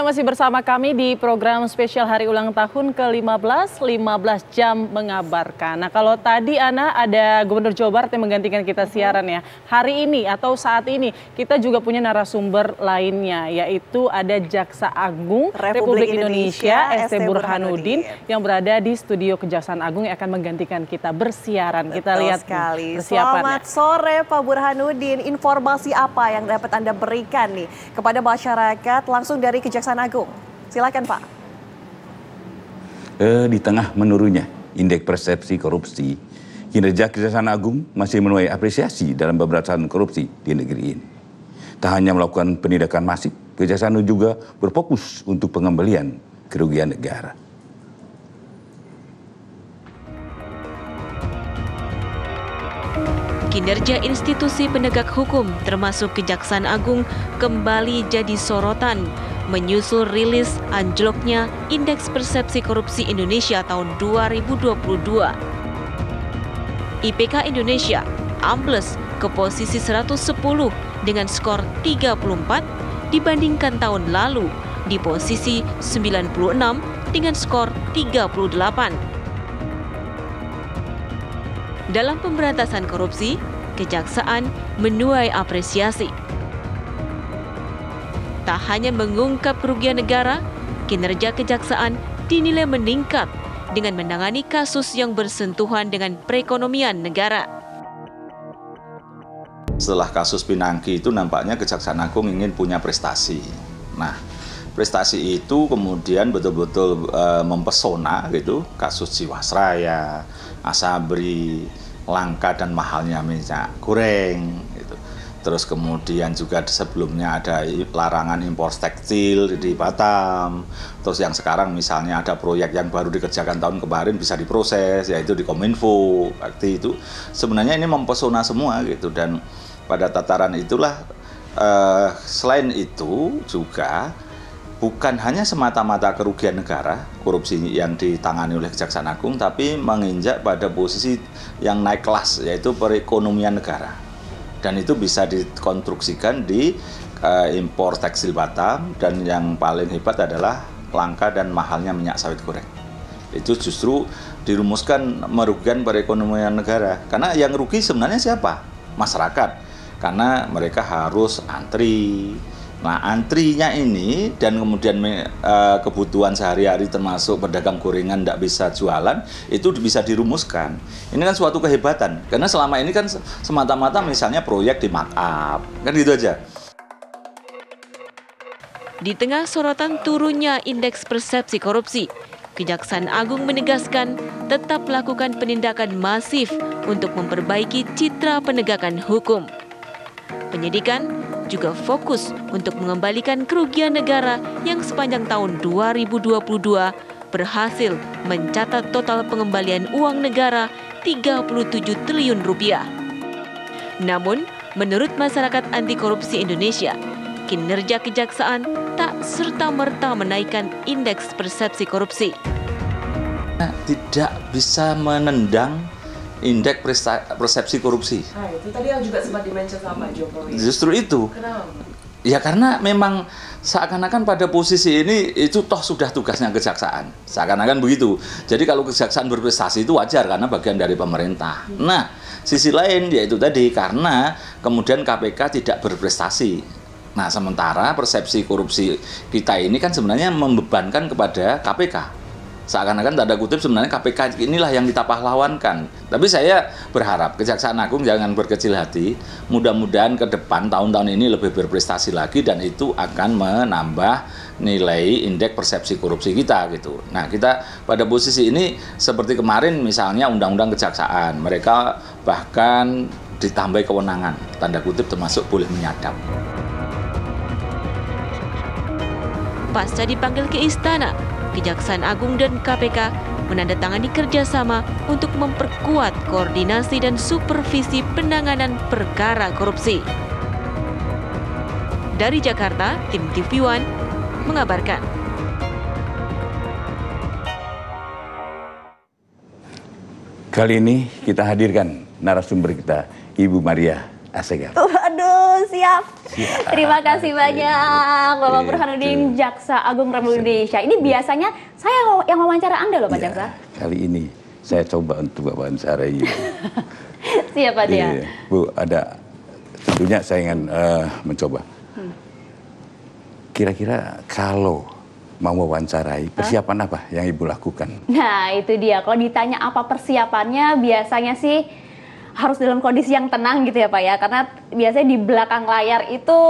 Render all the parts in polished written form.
Masih bersama kami di program spesial hari ulang tahun ke-15, 15 jam mengabarkan. Nah, kalau tadi Ana ada Gubernur Jawa Barat yang menggantikan kita siaran ya. Hari ini atau saat ini kita juga punya narasumber lainnya, yaitu ada Jaksa Agung Republik Indonesia ST Burhanuddin yang berada di studio Kejaksaan Agung yang akan menggantikan kita bersiaran. Kita lihat sekali persiapannya. Selamat sore Pak Burhanuddin. Informasi apa yang dapat Anda berikan nih kepada masyarakat langsung dari Kejaksaan Agung? Silakan Pak. Di tengah menurunnya indeks persepsi korupsi, kinerja Kejaksaan Agung masih menuai apresiasi dalam pemberantasan korupsi di negeri ini. Tak hanya melakukan penindakan masif, Kejaksaan Agung juga berfokus untuk pengembalian kerugian negara. Kinerja institusi penegak hukum termasuk Kejaksaan Agung kembali jadi sorotan menyusul rilis anjloknya Indeks Persepsi Korupsi Indonesia tahun 2022. IPK Indonesia ambles ke posisi 110 dengan skor 34 dibandingkan tahun lalu di posisi 96 dengan skor 38. Dalam pemberantasan korupsi, Kejaksaan menuai apresiasi. Tak hanya mengungkap kerugian negara, kinerja Kejaksaan dinilai meningkat dengan menangani kasus yang bersentuhan dengan perekonomian negara. Setelah kasus Pinangki itu nampaknya Kejaksaan Agung ingin punya prestasi. Nah, prestasi itu kemudian betul-betul mempesona gitu, kasus Jiwasraya, Asabri, langka dan mahalnya minyak goreng gitu. Terus kemudian juga sebelumnya ada larangan impor tekstil di Batam. Terus yang sekarang misalnya ada proyek yang baru dikerjakan tahun kemarin bisa diproses, yaitu di Kominfo. Arti itu sebenarnya ini mempesona semua gitu. Dan pada tataran itulah, selain itu juga bukan hanya semata-mata kerugian negara, korupsi yang ditangani oleh Kejaksaan Agung, tapi menginjak pada posisi yang naik kelas, yaitu perekonomian negara. Dan itu bisa dikonstruksikan di impor tekstil Batam, dan yang paling hebat adalah langka dan mahalnya minyak sawit goreng. Itu justru dirumuskan merugikan perekonomian negara. Karena yang rugi sebenarnya siapa? Masyarakat. Karena mereka harus antri. Nah, antrinya ini dan kemudian kebutuhan sehari-hari termasuk pedagang gorengan tidak bisa jualan, itu bisa dirumuskan. Ini kan suatu kehebatan, karena selama ini kan semata-mata misalnya proyek di markup, kan gitu aja. Di tengah sorotan turunnya indeks persepsi korupsi, Kejaksaan Agung menegaskan tetap melakukan penindakan masif untuk memperbaiki citra penegakan hukum. Penyidikan juga fokus untuk mengembalikan kerugian negara yang sepanjang tahun 2022 berhasil mencatat total pengembalian uang negara 37 triliun rupiah. Namun, menurut masyarakat anti korupsi Indonesia, kinerja Kejaksaan tak serta-merta menaikkan indeks persepsi korupsi. Tidak bisa menendang indeks persepsi korupsi. Nah, itu tadi yang juga sempat dimention sama Jokowi. Justru itu. Kenapa? Ya karena memang seakan-akan pada posisi ini itu toh sudah tugasnya Kejaksaan. Seakan-akan begitu. Jadi kalau Kejaksaan berprestasi itu wajar karena bagian dari pemerintah. Nah, sisi lain yaitu tadi karena kemudian KPK tidak berprestasi. Nah, sementara persepsi korupsi kita ini kan sebenarnya membebankan kepada KPK. Seakan-akan tanda kutip sebenarnya KPK inilah yang kita pahlawankan. Tapi saya berharap Kejaksaan Agung jangan berkecil hati. Mudah-mudahan ke depan tahun-tahun ini lebih berprestasi lagi, dan itu akan menambah nilai indeks persepsi korupsi kita gitu. Nah, kita pada posisi ini seperti kemarin misalnya Undang-Undang Kejaksaan. Mereka bahkan ditambah kewenangan, tanda kutip termasuk boleh menyadap. Pasca dipanggil ke istana, Kejaksaan Agung dan KPK menandatangani kerjasama untuk memperkuat koordinasi dan supervisi penanganan perkara korupsi. Dari Jakarta, tim TV One mengabarkan. Kali ini kita hadirkan narasumber kita, Ibu Maria Assegar. Aduh, Siap. Terima kasih banyak Bapak Burhanuddin, Jaksa Agung Republik Indonesia. Ini biasanya saya yang wawancara Anda loh Pak Jaksa. Kali ini saya coba untuk wawancaranya. Siap Pak Dia. Bu, ada tentunya saya ingin mencoba. Kira-kira kalau mau wawancarai, persiapan apa yang Ibu lakukan? Nah, itu dia. Kalau ditanya apa persiapannya, biasanya sih harus dalam kondisi yang tenang gitu ya Pak ya. Karena biasanya di belakang layar itu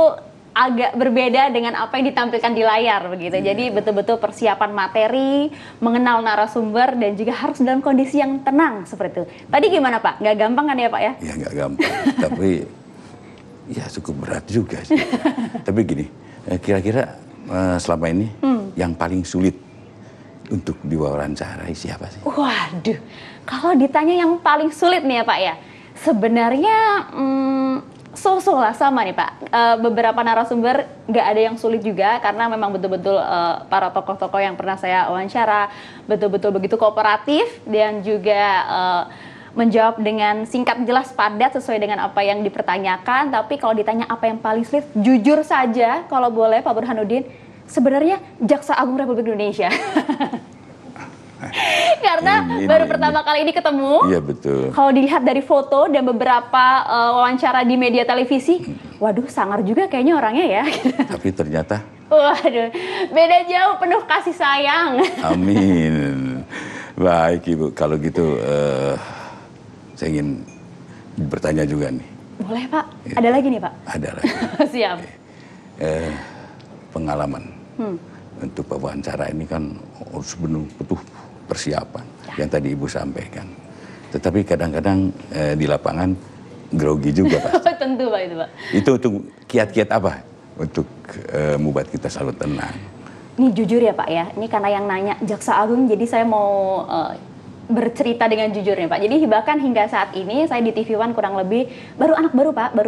agak berbeda dengan apa yang ditampilkan di layar begitu. Jadi betul-betul persiapan materi, mengenal narasumber, dan juga harus dalam kondisi yang tenang seperti itu. Tadi gimana Pak? Nggak gampang kan ya Pak ya? Ya nggak gampang, tapi ya cukup berat juga sih. Tapi gini, kira-kira selama ini yang paling sulit untuk diwawancarai siapa sih? Waduh, kalau ditanya yang paling sulit nih ya Pak ya, sebenarnya so-so lah sama nih Pak. Beberapa narasumber nggak ada yang sulit juga karena memang betul-betul para tokoh-tokoh yang pernah saya wawancara betul-betul begitu kooperatif dan juga menjawab dengan singkat, jelas, padat sesuai dengan apa yang dipertanyakan. Tapi kalau ditanya apa yang paling sulit, jujur saja kalau boleh Pak Burhanuddin, sebenarnya Jaksa Agung Republik Indonesia. Karena baru pertama kali ini ketemu. Iya betul. Kalau dilihat dari foto dan beberapa wawancara di media televisi, waduh sangar juga kayaknya orangnya ya. Tapi ternyata waduh, beda jauh, penuh kasih sayang. Amin. Baik Ibu, kalau gitu saya ingin bertanya juga nih. Boleh Pak? Ya. Ada lagi nih Pak? Ada lagi. Siap. Pengalaman untuk wawancara ini kan harus butuh persiapan yang tadi Ibu sampaikan. Tetapi kadang-kadang di lapangan grogi juga Pak. Tentu Pak itu Pak. Itu kiat-kiat apa untuk membuat kita selalu tenang? Ini jujur ya Pak ya, ini karena yang nanya Jaksa Agung jadi saya mau bercerita dengan jujur nih Pak. Jadi bahkan hingga saat ini saya di TV One kurang lebih baru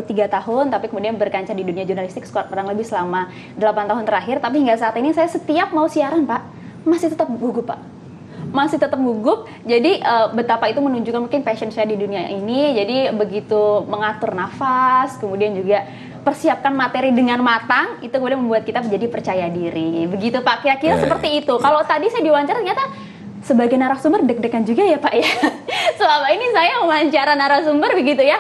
3 tahun, tapi kemudian berkancah di dunia jurnalistik kurang lebih selama 8 tahun terakhir. Tapi hingga saat ini saya setiap mau siaran Pak, masih tetap gugup Pak. Masih tetap gugup. Jadi betapa itu menunjukkan mungkin passion saya di dunia ini. Jadi begitu mengatur nafas, kemudian juga persiapkan materi dengan matang, itu kemudian membuat kita menjadi percaya diri. Begitu Pak, kira-kira seperti itu. Kalau tadi saya diwawancara ternyata sebagai narasumber deg-degan juga ya Pak ya. Selama ini saya wawancara narasumber begitu ya,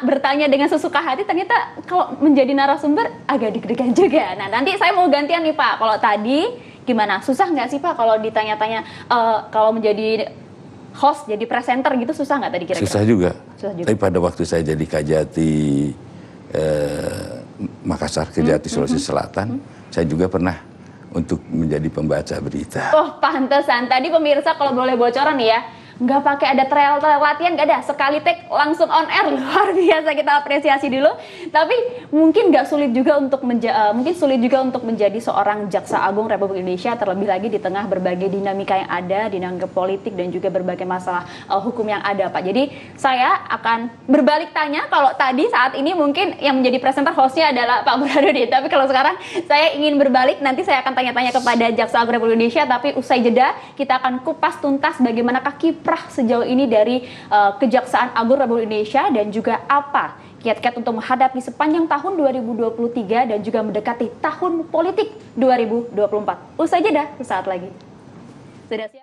bertanya dengan sesuka hati, ternyata kalau menjadi narasumber agak deg-degan juga. Nah nanti saya mau gantian nih Pak, kalau tadi gimana? Susah nggak sih Pak kalau ditanya-tanya kalau menjadi host, jadi presenter gitu, susah nggak tadi kira-kira? Susah juga. Tapi pada waktu saya jadi Kajati Makassar, Kejati Sulawesi Selatan, saya juga pernah untuk menjadi pembaca berita. Oh pantesan, tadi pemirsa kalau boleh bocoran nih ya, nggak pakai ada trial latihan, nggak ada, sekali take langsung on air. Luar biasa, kita apresiasi dulu. Tapi mungkin nggak sulit juga untuk menjadi seorang Jaksa Agung Republik Indonesia, terlebih lagi di tengah berbagai dinamika yang ada, dinamika politik dan juga berbagai masalah hukum yang ada Pak. Jadi saya akan berbalik tanya, kalau tadi saat ini mungkin yang menjadi presenter hostnya adalah Pak Burhanuddin, tapi kalau sekarang saya ingin berbalik, nanti saya akan tanya-tanya kepada Jaksa Agung Republik Indonesia. Tapi usai jeda kita akan kupas tuntas bagaimana kaki sejauh ini dari Kejaksaan Agung Republik Indonesia dan juga apa kiat-kiat untuk menghadapi sepanjang tahun 2023 dan juga mendekati tahun politik 2024. Usai jeda, sesaat lagi. Sudah siap?